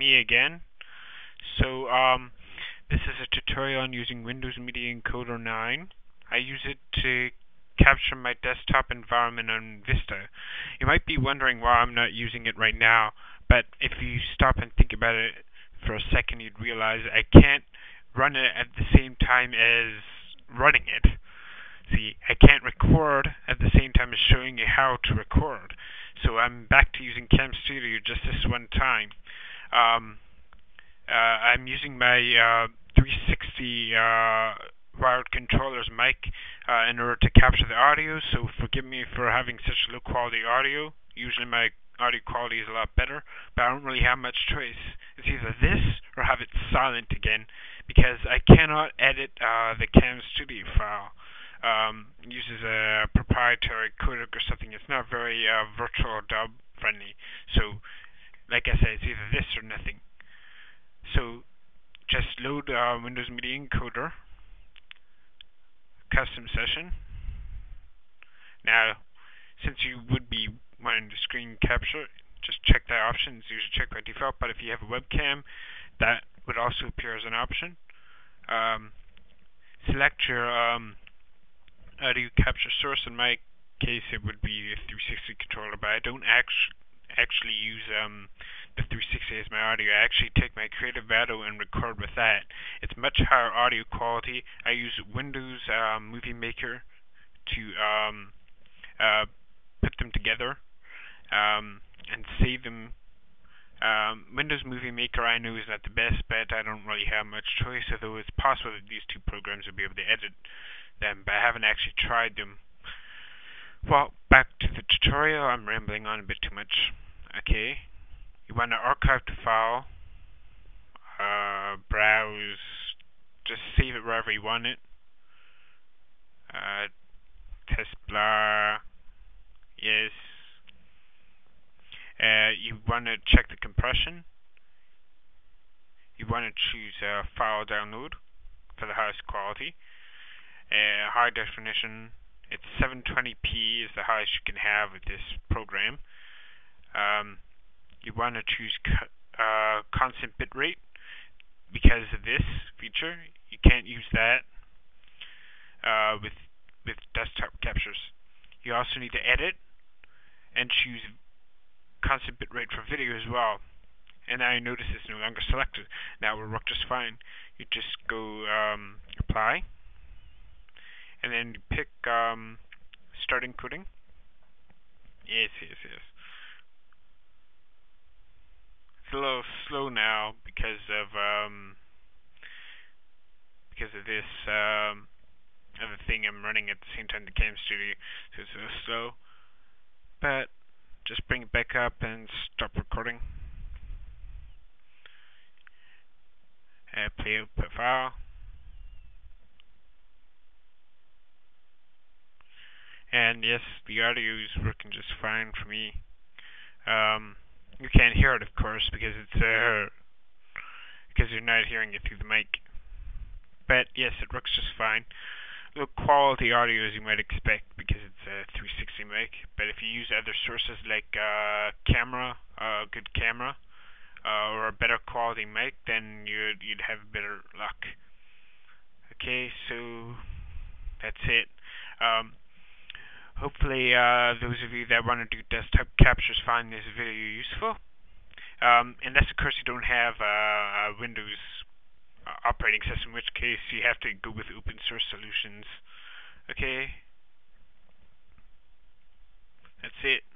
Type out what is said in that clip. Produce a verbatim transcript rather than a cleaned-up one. me again. So um, this is a tutorial on using Windows Media Encoder nine. I use it to capture my desktop environment on Vista. You might be wondering why I'm not using it right now, but if you stop and think about it for a second, you'd realize I can't run it at the same time as running it. See, I can't record at the same time as showing you how to record. So I'm back to using CamStudio just this one time. Um, uh, I'm using my uh, three sixty uh, wired controller's mic uh, in order to capture the audio, so forgive me for having such low quality audio. Usually my audio quality is a lot better, but I don't really have much choice. It's either this or have it silent again, because I cannot edit uh, the CamStudio file. Um, uses a proprietary codec or something. It's not very uh, virtual dub friendly. So, like I said, it's either this or nothing. So, just load uh, Windows Media Encoder, custom session. Now, since you would be wanting to screen capture, just check that option. It's usually checked by default, but if you have a webcam, that would also appear as an option. Um, select your um, audio capture source. In my case, it would be a three sixty controller, but I don't actu actually use um, the three sixty as my audio. I actually take my Creative Audio and record with that. It's much higher audio quality. I use Windows uh, Movie Maker to um, uh, put them together um, and save them. Um, Windows Movie Maker I know is not the best, but I don't really have much choice, although it's possible that these two programs will be able to edit them, but I haven't actually tried them. Well, back to the tutorial. I'm rambling on a bit too much. Okay, you want to archive the file, uh, browse, just save it wherever you want it, uh, test blah, yes. Uh, you want to check the compression, you want to choose uh, file download for the highest quality. Uh, high definition, it's seven twenty p is the highest you can have with this program. Um, you want to choose co uh, constant bitrate because of this feature. You can't use that uh, with with desktop captures. You also need to edit and choose constant bitrate for video as well. And now you notice it's no longer selected. Now it will work just fine. You just go um, apply. And then you pick um, start encoding. Yes, yes, yes. It's a little slow now because of um, because of this um, other thing I'm running at the same time the CamStudio, so it's a little slow. But just bring it back up and stop recording. Uh, play output file. And yes, the audio is working just fine for me. Um, you can't hear it, of course, because it's uh, because you're not hearing it through the mic. But yes, it works just fine. Low quality audio, as you might expect, because it's a three sixty mic. But if you use other sources like uh, camera, a uh, good camera, uh, or a better quality mic, then you'd you'd have better luck. Okay, so that's it. Um, Hopefully, uh, those of you that want to do desktop captures find this video useful. Um, unless, of course, you don't have uh, a Windows operating system, in which case you have to go with open source solutions. Okay? That's it.